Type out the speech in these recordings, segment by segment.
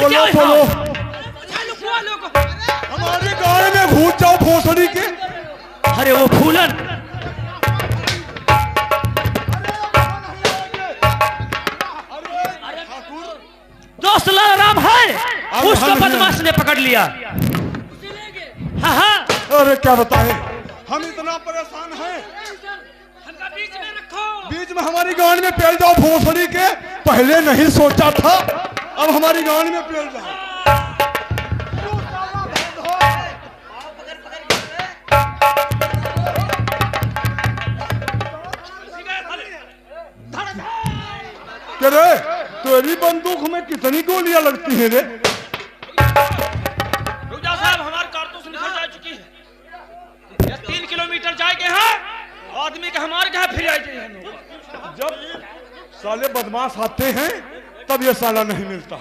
बोलो हमारे गाय में घूस जाओ भोसड़ी के। अरे वो फूलन दोस्त लाराम है उसको बदमाश ने पकड़ लिया। हाँ हाँ अरे क्या बताएं हम इतना परेशान हैं। बीच में रखो बीच में हमारी गांड में पेल जाओ भोसड़ी के। पहले नहीं सोचा था अब हमारी गांड में पेल जाओ। तेरे तेरी बंदूक में कितनी गोलियां लगती है रे? रुजा साहब हमारे कारतूस निकल जा चुकी है। 3 किलोमीटर जाएंगे हाँ आदमी के हमारे कहा फिर आएंगे। जब साले बदमाश आते हैं तब ये साला नहीं मिलता।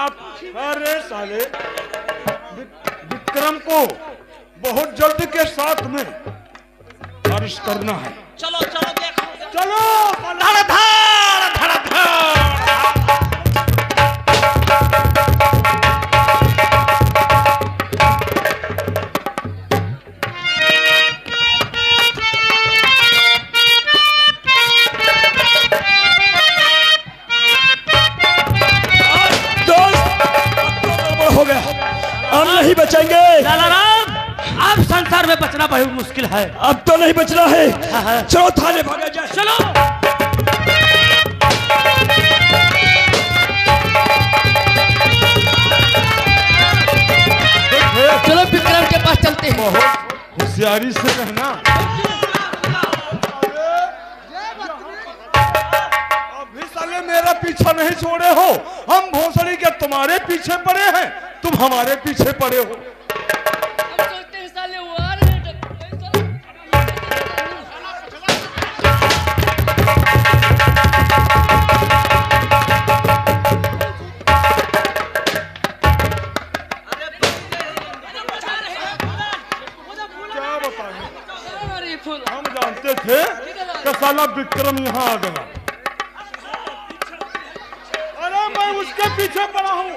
आप सारे साले विक्रम को बहुत जल्द के साथ में बारिश करना है। चलो चलो देखो चलो धड़ धड़ धड़ दोस्त हो गया। हम नहीं बचेंगे अब संसार में बचना बहुत मुश्किल है। अब तो नहीं बचना है। हाँ। चलो थाने भागा जाए। चलो चलो विक्रम के पास चलते हैं। होशियारी से रहना। अभी साले मेरा पीछा नहीं छोड़े हो। हम भोसड़ी के तुम्हारे पीछे पड़े हैं तुम हमारे पीछे पड़े हो। साला विक्रम यहाँ आ गया। अरे मैं उसके पीछे पड़ा हूँ।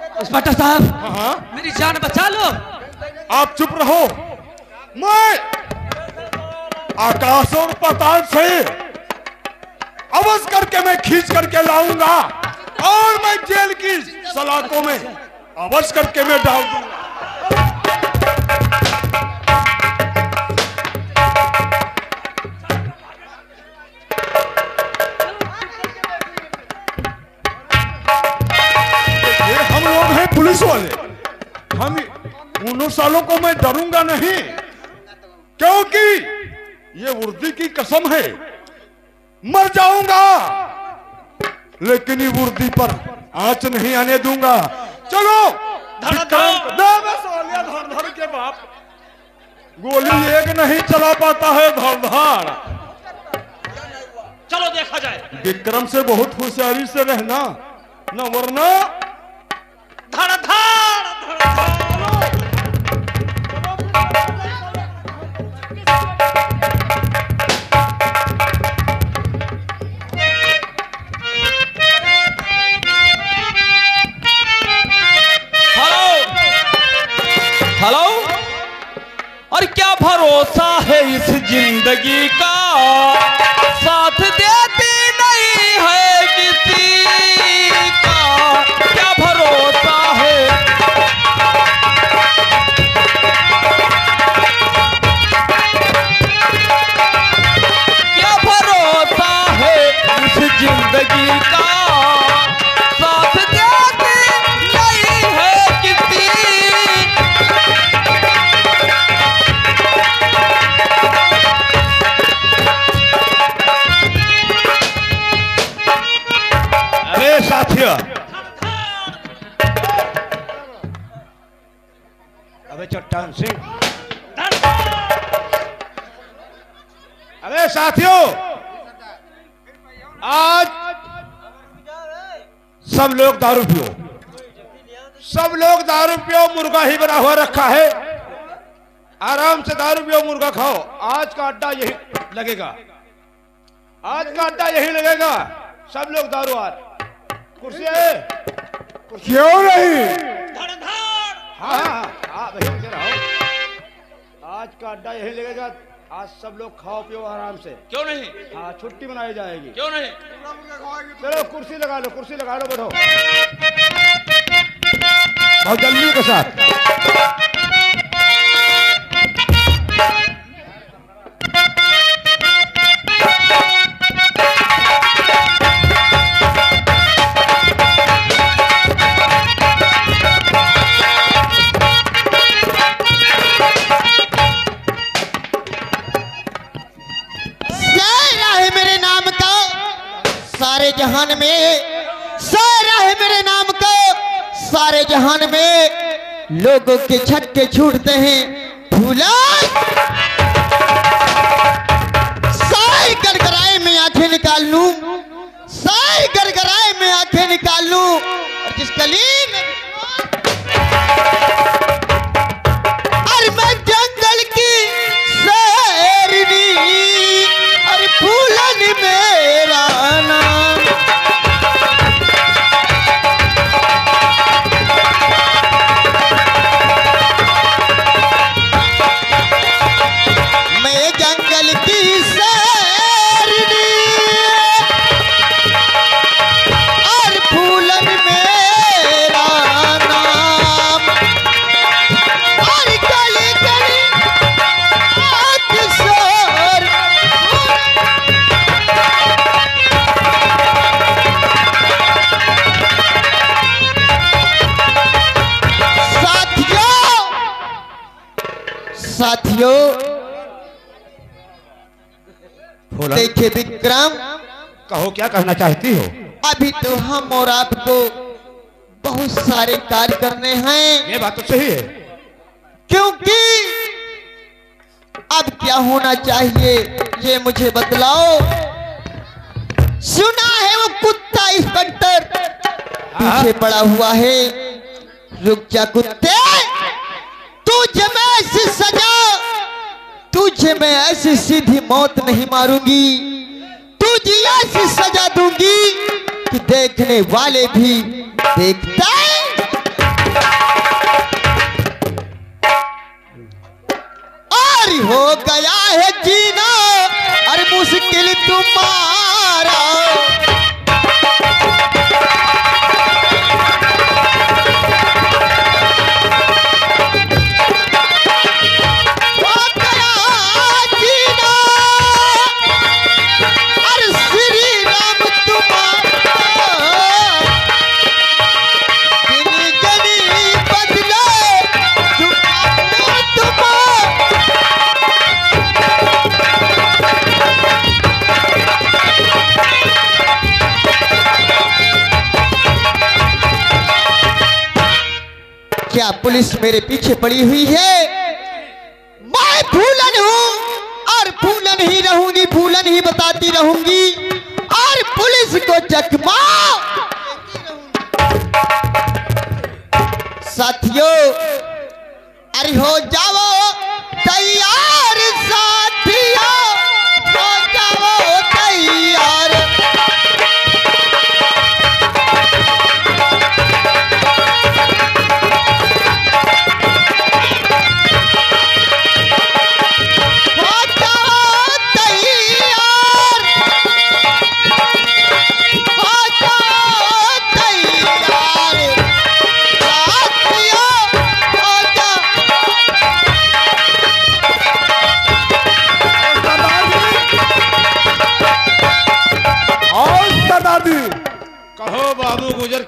इंस्पेक्टर साहब मेरी जान बचा लो। आप चुप रहो। मैं आकाश और पाताल से आवाज करके मैं खींच करके लाऊंगा और मैं जेल की सलाखों में आवाज करके मैं डाल दूंगा। हम लोग हैं पुलिस वाले। हम उन सालों को मैं डरूंगा नहीं क्योंकि ये वर्दी की कसम है। मर जाऊंगा लेकिन ये वर्दी पर आंच नहीं आने दूंगा। चलो धड़ के बाप गोली एक नहीं चला पाता है धड़धड़। चलो देखा जाए। विक्रम से बहुत होशियारी से रहना न वरना धड़ धड़। हेलो और क्या भरोसा है इस जिंदगी का साथ देती नहीं है किसी का। क्या भरोसा है क्या भरोसा है इस जिंदगी का साथ देती नहीं है किसी। अबे चट्टान सिंह अबे साथियों आज सब लोग दारू पियो। सब लोग दारू पियो, मुर्गा ही बना हुआ रखा है, आराम से दारू पियो मुर्गा खाओ। आज का अड्डा यही लगेगा, आज का अड्डा यही लगेगा। सब लोग दारू आ कुर्सी है, क्यों नहीं? हाँ आज का अड्डा यही लगेगा। आज सब लोग खाओ पियो आराम से, क्यों नहीं? हाँ छुट्टी मनाई जाएगी, क्यों नहीं? चलो कुर्सी लगा लो, कुर्सी लगा लो, बैठो बहुत जल्दी के साथ। सारे जहान में सारा है मेरे नाम का, सारे जहान में लोगों के छक्के छूटते हैं, भूला साई गड़गड़ाए में आंखें निकाल लू, साई गड़गड़ाए में आंखें निकाल लू, और जिस गली में अरे मैं जंगल की शेरनी, अरे भूला नहीं मेरा नाम। साथियों देखे विक्रम, कहो क्या कहना चाहती हो? अभी तो हम और आपको बहुत सारे कार्य करने हैं। ये बात तो सही है, क्योंकि अब क्या होना चाहिए ये मुझे बतलाओ। सुना है वो कुत्ता इंस्पेक्टर पीछे पड़ा हुआ है, रुक जा कुत्ते, तुझे मैं ऐसी सजा, तुझे मैं ऐसी सीधी मौत नहीं मारूंगी, तुझे ऐसी सजा दूंगी कि देखने वाले भी देखता है। और हो गया है जीना, अरे मुश्किल तुम्हारा, क्या पुलिस मेरे पीछे पड़ी हुई है? मैं भूलन हूँ और भूलन ही रहूंगी, भूलन ही बताती रहूंगी, और पुलिस को चकमा। साथियों अरे हो जाओ तैयार, साथियों हो जाओ तैयार,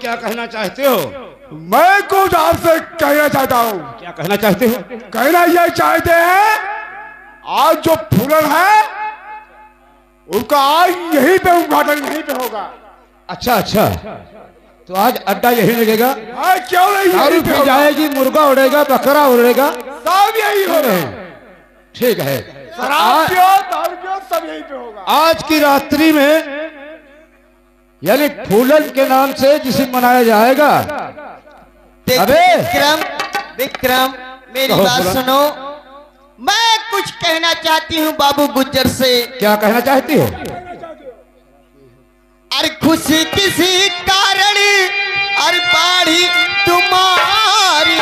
क्या कहना चाहते हो? मैं कुछ आपसे कहना चाहता हूँ। क्या कहना चाहते हो? कहना यह चाहते हैं, आज जो फूलन है उनका आज यहीं पे उद्घाटन यहीं पे होगा। अच्छा अच्छा, तो आज अड्डा यही लगेगा। क्यों नहीं जाएगी, मुर्गा उड़ेगा, बकरा उड़ेगा, सब यही हो रहे हैं। ठीक है, सब यहीं पे होगा। आज की रात्रि में यानी फूलन के नाम से जिसे मनाया जाएगा, विक्रम, विक्रम मेरी बात सुनो, मैं कुछ कहना चाहती हूँ बाबू गुज्जर से। क्या कहना चाहती हो? अरे खुशी किसी कारण, अरे बाड़ी तुम्हारी,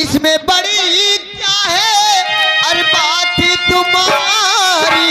इसमें बड़ी क्या है, अरे बात तुम्हारी।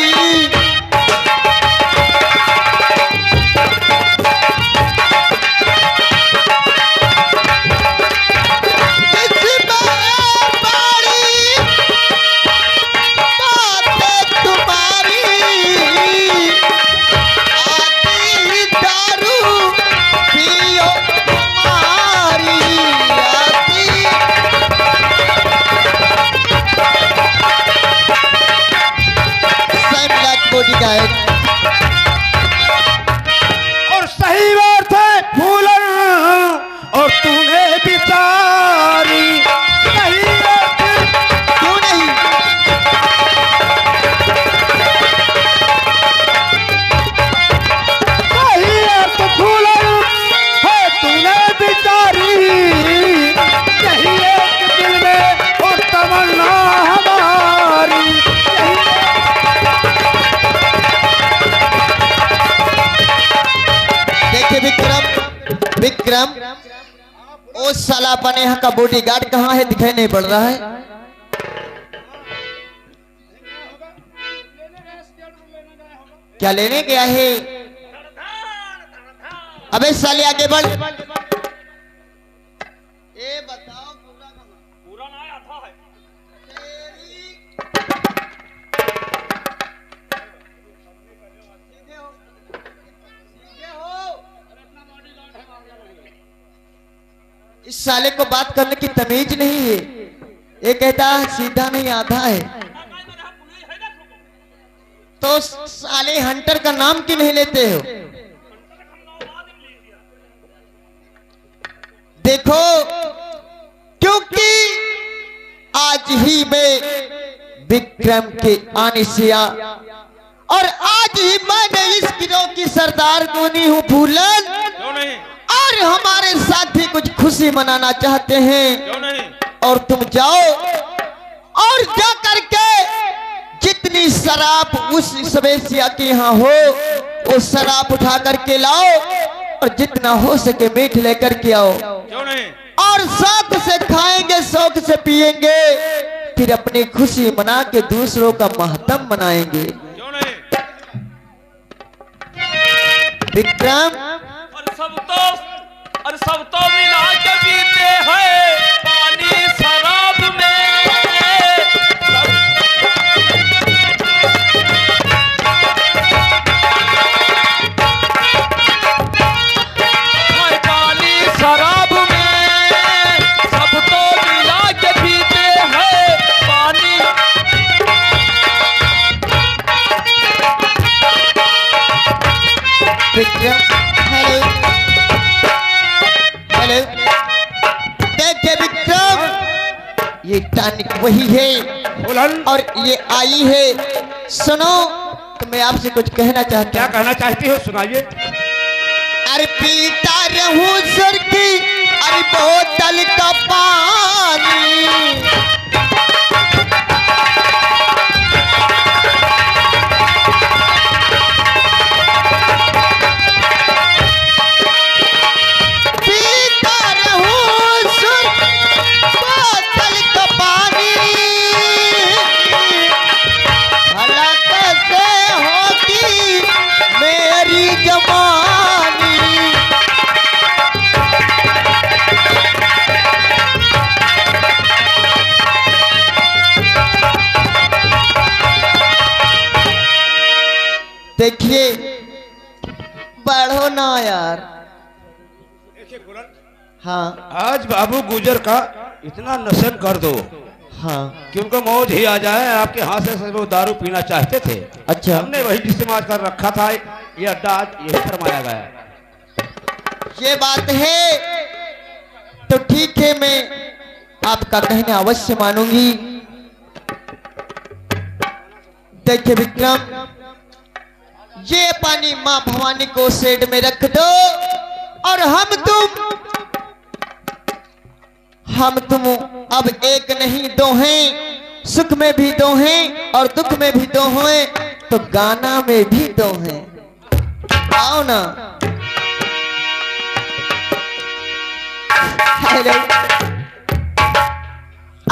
विक्रम, ओ साला बने यहाँ का बॉडीगार्ड कहाँ है, दिखाई नहीं पड़ रहा है। क्या लेने गया है? अबे साले आगे बढ़। ये बताओ पूरा ना आता है। इस साले को बात करने की तमीज नहीं है, ये कहता है सीधा नहीं आधा है। तो साले हंटर का नाम क्यों नहीं लेते हो? देखो, क्योंकि आज ही मैं विक्रम के आने से और आज ही मैंने इस गिरोह की सरदार धोनी हूँ फूलन, और हमारे साथी कुछ खुशी मनाना चाहते हैं। और तुम जाओ और जा करके जितनी शराब उस सवेसिया के यहाँ हो वो शराब उठा करके लाओ और जितना हो सके मीठ लेकर के आओ, और शौक से खाएंगे, शौक से पिएंगे, फिर अपनी खुशी मना के दूसरों का मातम मनाएंगे। विक्रम, और सब तो मिला के पीते हैं पानी शराब में, पानी शराब में सब तो मिला के पीते हैं पानी। देखे विक्रम, ये टॉनिक वही है और ये आई है। सुनो, तो मैं आपसे कुछ कहना चाहता। क्या कहना चाहती हो, सुनाइए। अरे पीता रहूं सर की, अरे बोतल का पानी। देखिए बढ़ो ना यार। हाँ आज बाबू गुजर का इतना नशा कर दो हाँ कि उनको मौज ही आ जाए। आपके हाथ से वो दारू पीना चाहते थे। अच्छा हमने वही डिस्माज कर रखा था। ये अड्डा आज यही फरमाया गया। ये बात है तो ठीक है, मैं आपका कहना अवश्य मानूंगी। देखिए विक्रम, ये पानी माँ भवानी को शेड में रख दो और हम तुम अब एक नहीं दो हैं। सुख में भी दो हैं और दुख में भी दो हैं, तो गाना में भी दो हैं। आओ ना। हेलो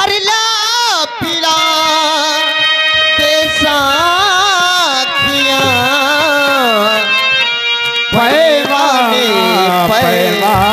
अरे ला पीला कैसा किया पैमाने पैमाने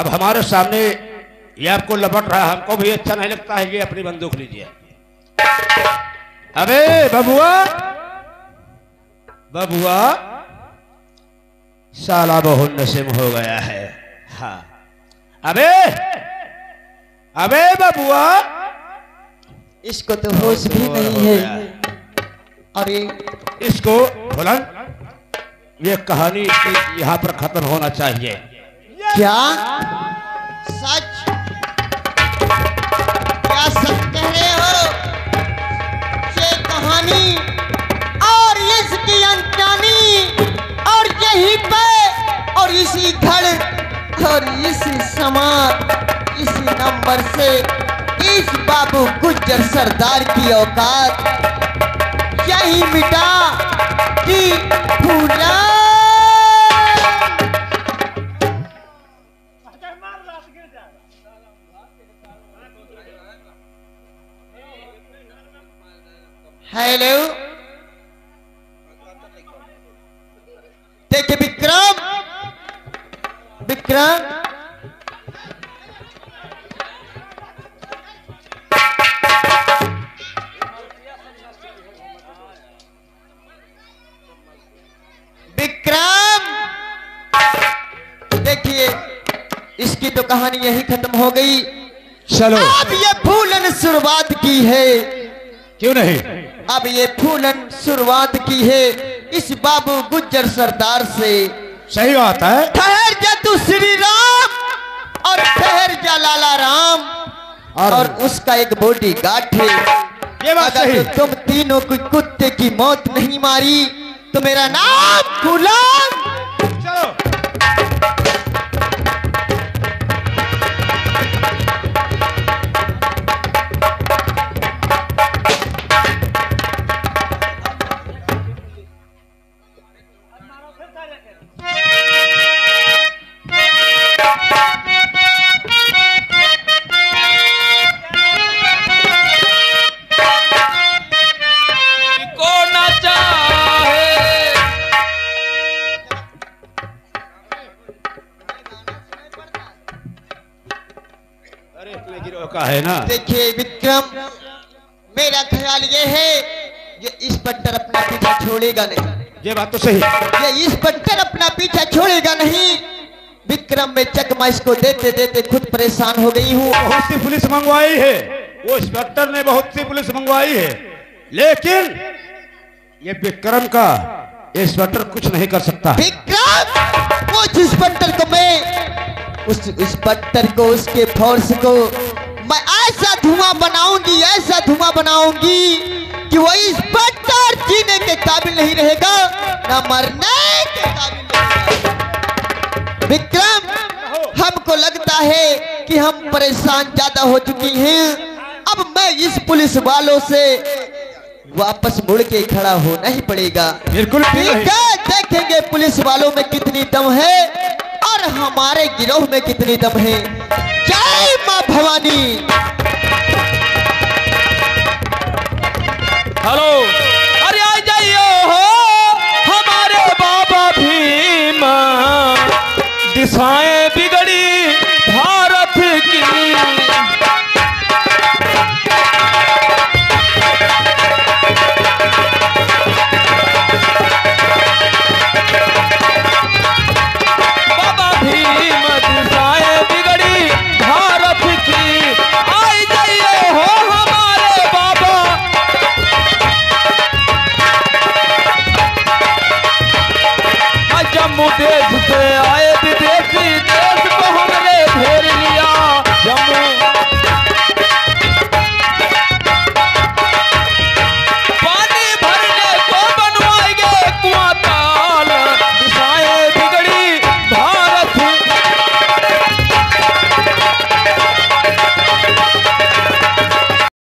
अब हमारे सामने ये आपको लपट रहा, हमको भी अच्छा नहीं लगता है। ये अपनी बंदूक लीजिए। अबे बबुआ बबुआ साला बहुत नसीब हो गया है। हाँ अबे अबे बबुआ इसको तो होश भी नहीं है। अरे इसको बुलंद, ये कहानी यहाँ पर खत्म होना चाहिए। क्या सच, क्या सच कह रहे हो? ये कहानी और इसकी अनजानी और यही पे और इसी घर और इसी समाज इसी नंबर से इस बाबू गुज्जर सरदार की औकात यही मिटा कि पूरा हेलो। देखिए विक्रम विक्रम विक्रम देखिए इसकी तो कहानी यही खत्म हो गई। चलो अब ये फूलन शुरुआत की है, क्यों नहीं, अब ये फूलन शुरुआत की है इस बाबू गुज्जर सरदार से। सही बात है। ठहर जा तू श्री राम और ठहर जा लाला राम, और उसका एक बॉडी गार्ड है। ये बात सही। तुम तीनों को कुत्ते की मौत नहीं मारी तो मेरा नाम गुलाम। चलो है ना। देखिए विक्रम, मेरा ख्याल ये है ये इस बट्टर अपना पीछा छोड़ेगा नहीं। ये बात तो सही। ये इस बट्टर अपना पीछा छोड़ेगा नहीं। विक्रम में चकमा इसको देते देते खुद परेशान हो गई हूँ। बहुत सी पुलिस मंगवाई है वो इंस्पेक्टर ने, बहुत सी पुलिस मंगवाई है, लेकिन ये विक्रम का इंस्पेक्टर कुछ नहीं कर सकता। विक्रम वो जिस बट्टर को मैं उस बट्टर को उसके फोर्स को मैं ऐसा धुआं बनाऊंगी, ऐसा धुआं बनाऊंगी कि वो इस बट्टर जीने के काबिल नहीं रहेगा ना मरने के काबिल। विक्रम हमको लगता है कि हम परेशान ज्यादा हो चुकी हैं। अब मैं इस पुलिस वालों से वापस मुड़ के खड़ा होना ही पड़ेगा। बिल्कुल ठीक है, देखेंगे पुलिस वालों में कितनी दम है और हमारे गिरोह में कितनी दम है। जय माँ भवानी। हेलो।